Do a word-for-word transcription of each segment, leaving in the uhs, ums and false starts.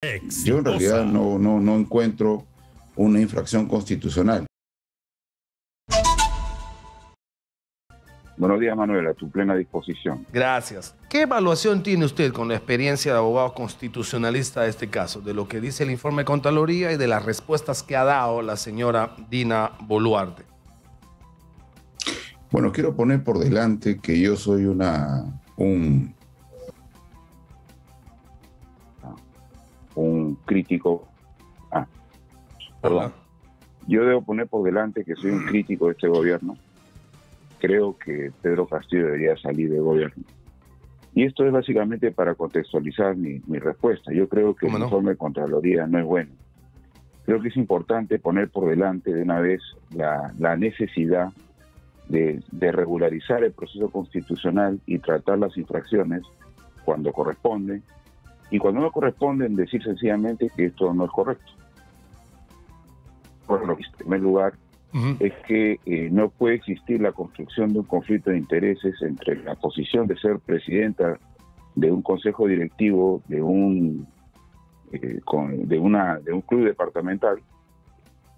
Exitosa. Yo en realidad no, no, no encuentro una infracción constitucional. Buenos días, Manuel, a tu plena disposición. Gracias. ¿Qué evaluación tiene usted con la experiencia de abogado constitucionalista de este caso, de lo que dice el informe de Contraloría y de las respuestas que ha dado la señora Dina Boluarte? Bueno, quiero poner por delante que yo soy una... un... un crítico... Ah, perdón. Hola. Yo debo poner por delante que soy un crítico de este gobierno. Creo que Pedro Castillo debería salir del gobierno. Y esto es básicamente para contextualizar mi, mi respuesta. Yo creo que el no? informe de Contraloría no es bueno. Creo que es importante poner por delante de una vez la, la necesidad de, de regularizar el proceso constitucional y tratar las infracciones cuando corresponden. Y cuando no corresponden, decir sencillamente que esto no es correcto. Por lo que, en primer lugar, Uh-huh. es que eh, no puede existir la construcción de un conflicto de intereses entre la posición de ser presidenta de un consejo directivo, de un eh, con, de una de un club departamental,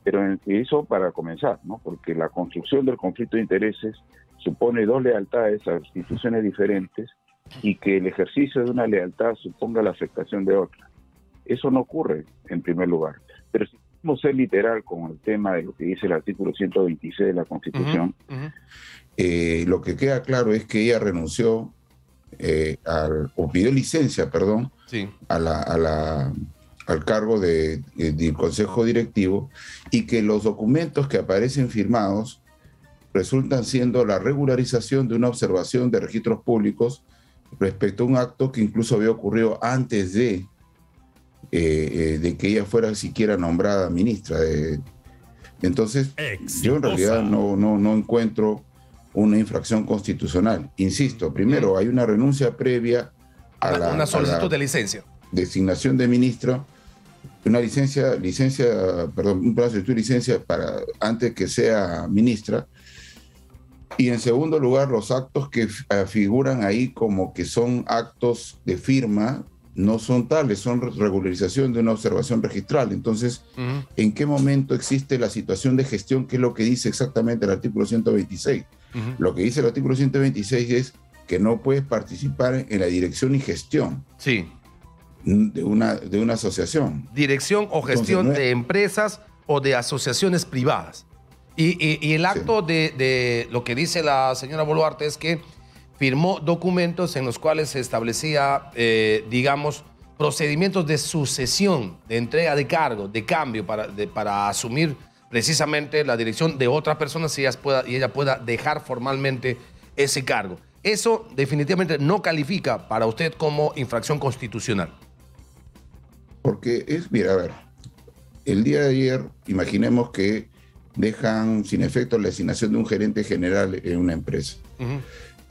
pero en, eso para comenzar, ¿no? Porque la construcción del conflicto de intereses supone dos lealtades a instituciones diferentes y que el ejercicio de una lealtad suponga la afectación de otra. Eso no ocurre en primer lugar, pero si Vamos a ser literal con el tema de lo que dice el artículo ciento veintiséis de la Constitución. Uh-huh, uh-huh. Eh, lo que queda claro es que ella renunció, eh, al, o pidió licencia, perdón, sí. a la, a la, al cargo de, de, del Consejo Directivo, y que los documentos que aparecen firmados resultan siendo la regularización de una observación de registros públicos respecto a un acto que incluso había ocurrido antes de Eh, eh, de que ella fuera siquiera nombrada ministra. Eh, entonces, exitosa. Yo en realidad no, no, no encuentro una infracción constitucional. Insisto, primero, mm. hay una renuncia previa a la, una solicitud a la de licencia. Designación de ministra, una licencia, licencia, perdón, un plazo de licencia para antes que sea ministra. Y en segundo lugar, los actos que uh, figuran ahí como que son actos de firma, no son tales, son regularización de una observación registral. Entonces, uh-huh. ¿en qué momento existe la situación de gestión? ¿Qué es lo que dice exactamente el artículo ciento veintiséis? Uh-huh. Lo que dice el artículo ciento veintiséis es que no puedes participar en la dirección y gestión sí. de, una, de una asociación. Dirección o gestión Entonces, no es... de empresas o de asociaciones privadas. Y, y, y el acto sí. de, de lo que dice la señora Boluarte es que firmó documentos en los cuales se establecía, eh, digamos, procedimientos de sucesión, de entrega de cargo, de cambio, para, de, para asumir precisamente la dirección de otras personas y, y ella pueda dejar formalmente ese cargo. Eso definitivamente no califica para usted como infracción constitucional. Porque es, mira, a ver, el día de ayer, imaginemos que dejan sin efecto la designación de un gerente general en una empresa. Uh-huh.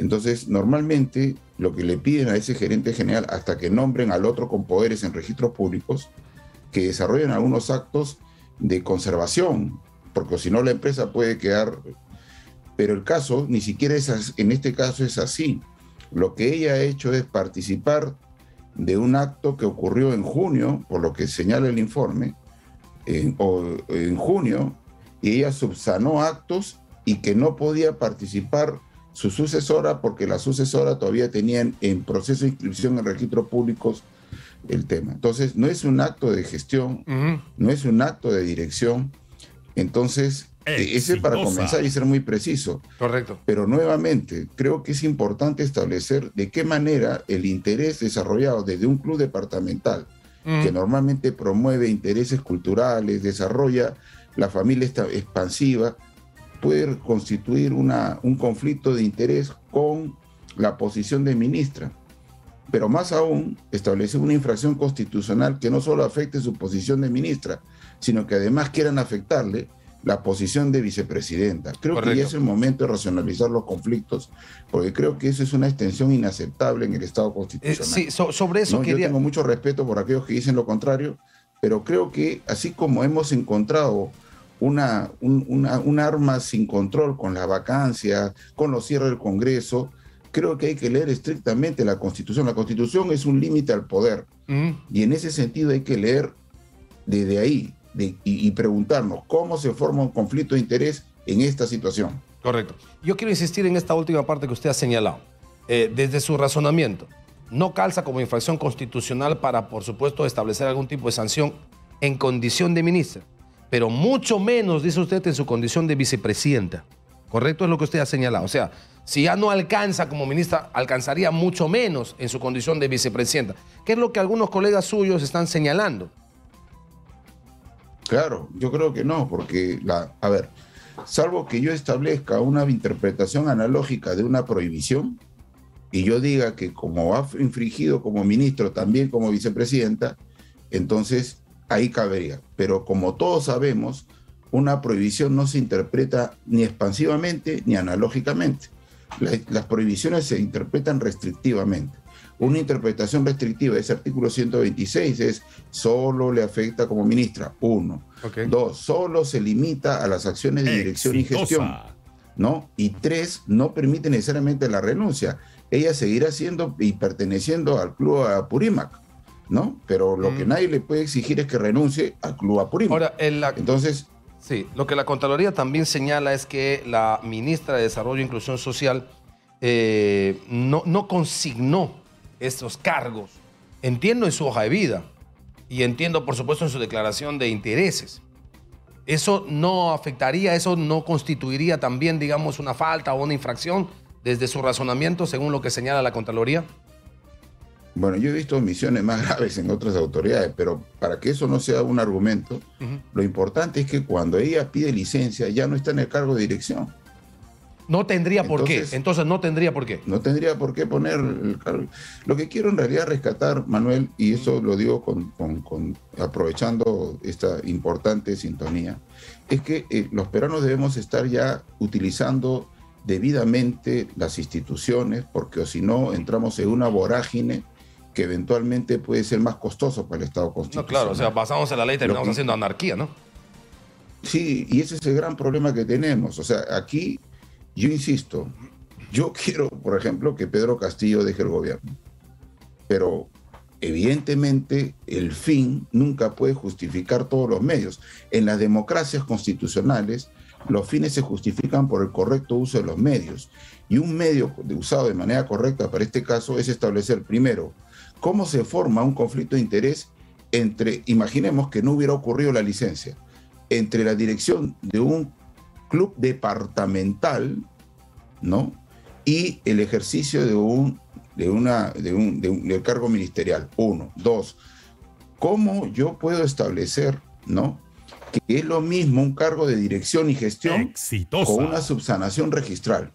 Entonces, normalmente, lo que le piden a ese gerente general, hasta que nombren al otro con poderes en registros públicos, que desarrollen algunos actos de conservación, porque si no la empresa puede quedar... Pero el caso, ni siquiera es así, en este caso es así. Lo que ella ha hecho es participar de un acto que ocurrió en junio, por lo que señala el informe, en, o, en junio, y ella subsanó actos y que no podía participar su sucesora, porque la sucesora todavía tenía en, en proceso de inscripción en registros públicos el tema. Entonces, no es un acto de gestión, uh-huh. no es un acto de dirección. Entonces, exitosa. Ese para comenzar y ser muy preciso. Correcto. Pero nuevamente, creo que es importante establecer de qué manera el interés desarrollado desde un club departamental, uh-huh. que normalmente promueve intereses culturales, desarrolla la familia expansiva, puede constituir una, un conflicto de interés con la posición de ministra, pero más aún establece una infracción constitucional que no solo afecte su posición de ministra, sino que además quieran afectarle la posición de vicepresidenta. Creo Correcto. Que ya es el momento de racionalizar los conflictos, porque creo que eso es una extensión inaceptable en el Estado constitucional. Eh, sí, so, sobre eso ¿no? quería... Yo tengo mucho respeto por aquellos que dicen lo contrario, pero creo que así como hemos encontrado Una, un, una, un arma sin control con la vacancia, con los cierres del Congreso, creo que hay que leer estrictamente la Constitución. La Constitución es un límite al poder. Mm. Y en ese sentido hay que leer desde ahí de, y, y preguntarnos cómo se forma un conflicto de interés en esta situación. Correcto. Yo quiero insistir en esta última parte que usted ha señalado. Eh, desde su razonamiento, no calza como infracción constitucional para, por supuesto, establecer algún tipo de sanción en condición de ministra, pero mucho menos, dice usted, en su condición de vicepresidenta. Correcto, es lo que usted ha señalado. O sea, si ya no alcanza como ministra, alcanzaría mucho menos en su condición de vicepresidenta, que es lo que algunos colegas suyos están señalando. Claro, yo creo que no, porque, la, a ver, salvo que yo establezca una interpretación analógica de una prohibición y yo diga que como ha infringido como ministro, también como vicepresidenta, entonces ahí cabería. Pero como todos sabemos, una prohibición no se interpreta ni expansivamente ni analógicamente. Las, las prohibiciones se interpretan restrictivamente. Una interpretación restrictiva de ese artículo ciento veintiséis es solo le afecta como ministra, uno. Okay. Dos, solo se limita a las acciones de dirección ¡exitosa! Y gestión, ¿no? Y tres, no permite necesariamente la renuncia. Ella seguirá siendo y perteneciendo al Club Apurímac, ¿no? Pero lo mm. que nadie le puede exigir es que renuncie al Club Apurímac. Ahora, en la... Entonces... Sí, lo que la Contraloría también señala es que la ministra de Desarrollo e Inclusión Social eh, no, no consignó estos cargos. Entiendo en su hoja de vida y entiendo, por supuesto, en su declaración de intereses. ¿Eso no afectaría, eso no constituiría también, digamos, una falta o una infracción desde su razonamiento, según lo que señala la Contraloría? Bueno, yo he visto omisiones más graves en otras autoridades, pero para que eso no sea un argumento, uh-huh. lo importante es que cuando ella pide licencia ya no está en el cargo de dirección. No tendría por entonces, qué, entonces no tendría por qué. No tendría por qué poner el cargo. Lo que quiero en realidad rescatar, Manuel, y eso uh-huh. lo digo con, con, con, aprovechando esta importante sintonía, es que eh, los peruanos debemos estar ya utilizando debidamente las instituciones, porque si no entramos en una vorágine que eventualmente puede ser más costoso para el Estado constitucional. No, claro, o sea, basamos en la ley y terminamos que... haciendo anarquía, ¿no? Sí, y ese es el gran problema que tenemos. O sea, aquí, yo insisto, yo quiero, por ejemplo, que Pedro Castillo deje el gobierno, pero evidentemente el fin nunca puede justificar todos los medios. En las democracias constitucionales, los fines se justifican por el correcto uso de los medios. Y un medio usado de manera correcta para este caso es establecer, primero, cómo se forma un conflicto de interés entre, imaginemos que no hubiera ocurrido la licencia, entre la dirección de un club departamental, ¿no?, y el ejercicio de un, de una, de un, de un, de un cargo ministerial. Uno. Dos, ¿cómo yo puedo establecer, ¿no?, que es lo mismo un cargo de dirección y gestión ¡exitosa! Con una subsanación registral?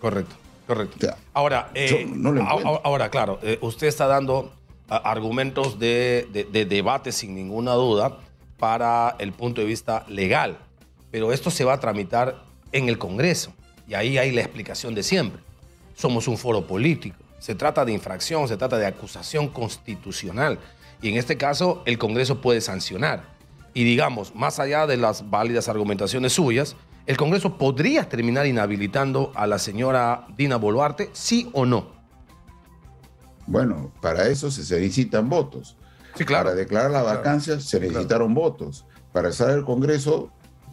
Correcto, correcto. O sea, ahora, eh, no ahora, ahora, claro, eh, usted está dando uh, argumentos de, de, de debate, sin ninguna duda, para el punto de vista legal, pero esto se va a tramitar en el Congreso, y ahí hay la explicación de siempre. Somos un foro político, se trata de infracción, se trata de acusación constitucional, y en este caso el Congreso puede sancionar. Y digamos, más allá de las válidas argumentaciones suyas, ¿el Congreso podría terminar inhabilitando a la señora Dina Boluarte, sí o no? Bueno, para eso se solicitan votos. Sí, claro. Para declarar la vacancia claro. se necesitaron claro. votos. Para salir del Congreso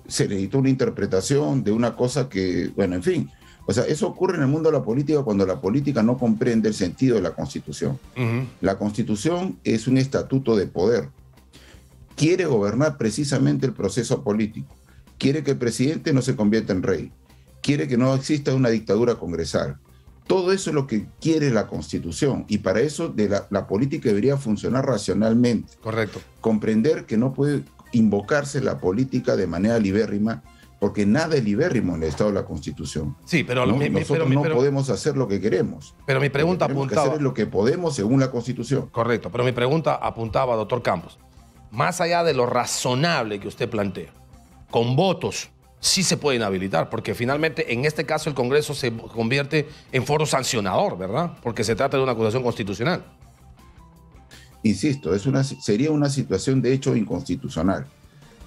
se necesitó una interpretación de una cosa que, bueno, en fin. O sea, eso ocurre en el mundo de la política cuando la política no comprende el sentido de la Constitución. Uh-huh. La Constitución es un estatuto de poder. Quiere gobernar precisamente el proceso político. Quiere que el presidente no se convierta en rey. Quiere que no exista una dictadura congresal. Todo eso es lo que quiere la Constitución. Y para eso de la, la política debería funcionar racionalmente. Correcto. Comprender que no puede invocarse la política de manera libérrima, porque nada es libérrimo en el Estado de la Constitución. Sí, pero ¿no? mi, mi, nosotros pero, mi, pero, no podemos hacer lo que queremos. Pero mi pregunta apuntaba... Lo que tenemos que hacer es lo que podemos según la Constitución. Correcto, pero mi pregunta apuntaba, doctor Campos, más allá de lo razonable que usted plantea, con votos sí se pueden habilitar, porque finalmente en este caso el Congreso se convierte en foro sancionador, ¿verdad? Porque se trata de una acusación constitucional. Insisto, es una, sería una situación de hecho inconstitucional,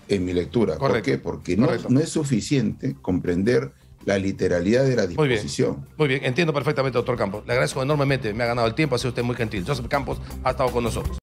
en mi lectura. Correcto. ¿Por qué? Porque no, no es suficiente comprender la literalidad de la disposición. Muy bien, muy bien, entiendo perfectamente, doctor Campos. Le agradezco enormemente, me ha ganado el tiempo, ha sido usted muy gentil. Joseph Campos ha estado con nosotros.